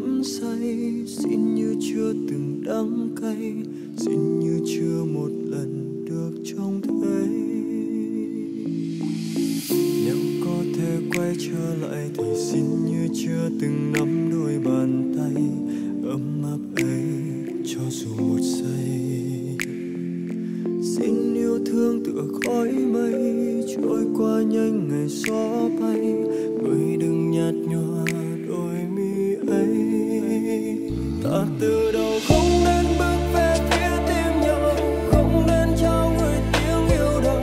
đắm say, xin như chưa từng đắng cay, xin như chưa một lần được trông thấy. Nếu có thể quay trở lại thì xin như chưa từng nắm đôi bàn tay ấm áp ấy cho dù một giây. Xin yêu thương tựa khói mây trôi qua nhanh ngày gió bay, người đừng nhạt nhòa đôi mi ấy. Ta từ đầu không nên bước về phía tim nhau, không nên trao người tiếng yêu đâu,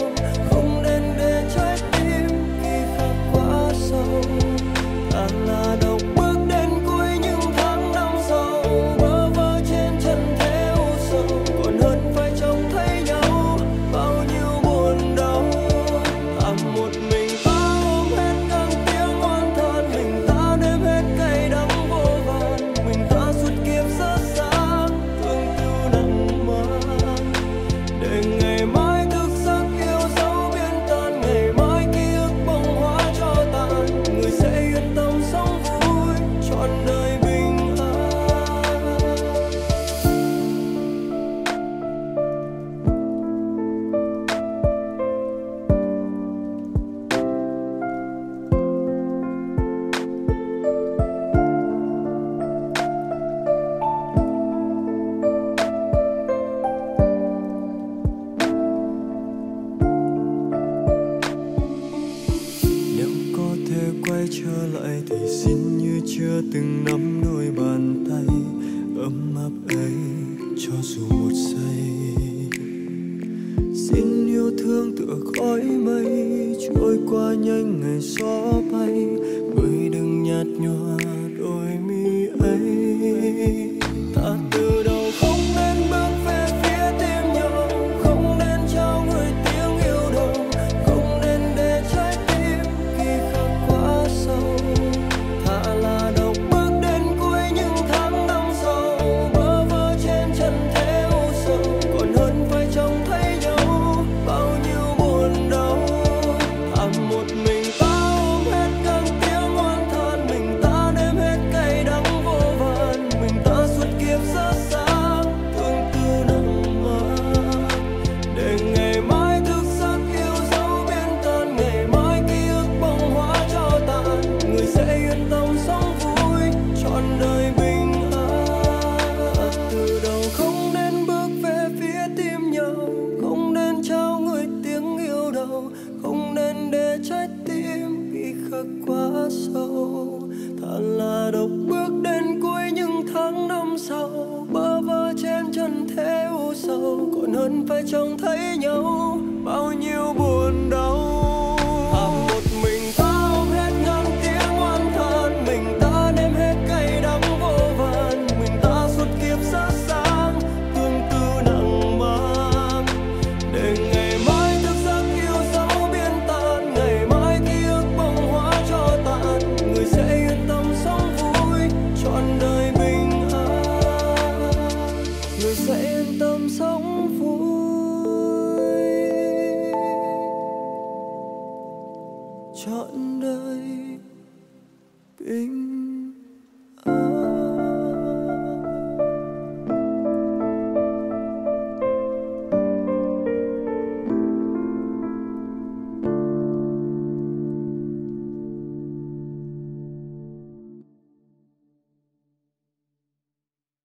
không nên để trái tim khi khắc quá sâu. Ta là độc bước đến cuối những tháng năm sau, bơ vơ trên trần thế u sầu, còn hơn phải trông thấy nhau bao nhiêu buồn đau. Ta một mình, ta ôm hết càng tiếng oan than, mình ta đêm hết cay đắng vô vàn, mình ta suốt kiếp xa xa thương tư nặng mơ. Để ngày mai thức giấc yêu dấu biến tan, ngày mai ký ức bông hóa cho tàn, người sẽ yên tâm sống vui trọn đời bình an. Nếu có thể quay trở lại thì xin như chưa từng nắm đôi bàn tay ấm áp ấy cho dù một giây. Xin yêu thương tựa khói mây trôi qua nhanh ngày gió bay, người đừng nhạt nhòa đôi mi ấy. Ta từ đầu không nên bước về phía tim nhau, không nên trao người tiếng yêu đâu, không nên để trái tim khi khắc quá sâu. Ta là độc bước đến cuối những tháng năm sau, bơ vơ trên trần thế u sầu, còn hơn phải trông thấy nhau bao nhiêu buồn đau. Ta một mình, ta ôm hết càng tiếng oan than, mình ta đêm hết cay đắng vô vàn, mình ta suốt kiếp xa xa thương tư nặng mơ. Để ngày mai thức giấc yêu dấu biến tan, ngày mai ký ức bông hóa cho tàn, người sẽ yên tâm sống vui trọn đời bình an. Từ đầu không nên bước về phía tim nhau, không nên trao người tiếng yêu đâu, không nên để trái tim bị khắc quá sâu. Ta là độc bước đến cuối những tháng năm sau, bơ vơ trên trần thế u sầu, còn hơn phải trông thấy nhau bao nhiêu buồn đau. Ta một mình, ta ôm hết ngang tiếng oan than, mình ta đêm hết cay đắng vô vàn, mình ta suốt kiếp xa xa thương tư nặng mang. Để ngày mai thức giấc yêu dấu biến tan, ngày mai ký ức bông hóa cho tàn, người sẽ yên tâm sống vui trọn đời bình an, người sẽ yên tâm sống vui trọn đời bình an.